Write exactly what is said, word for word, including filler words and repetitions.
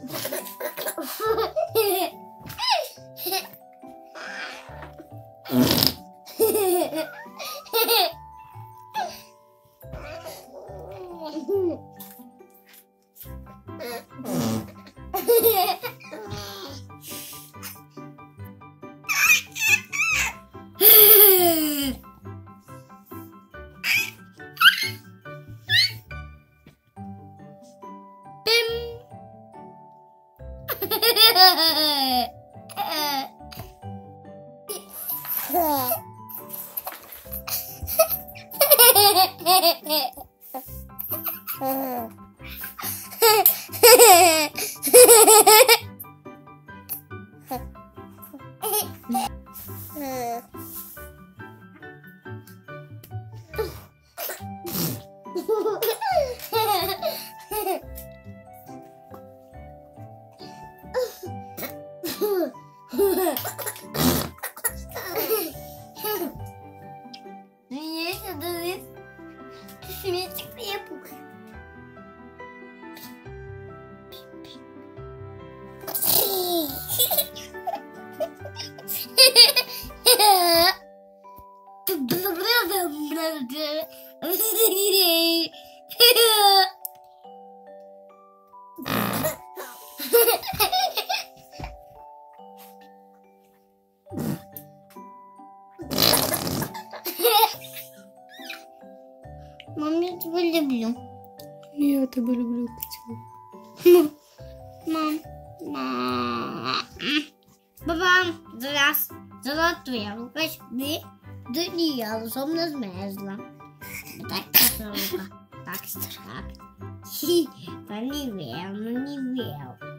Мам, я тебя люблю. Я тебя люблю, почему? Мам, мам. Бабам, здрас. Золотая рукоч. Ты, ты не я, особенно змерзла. Так, рука. Так, страх. Хи, да не верю, не верю.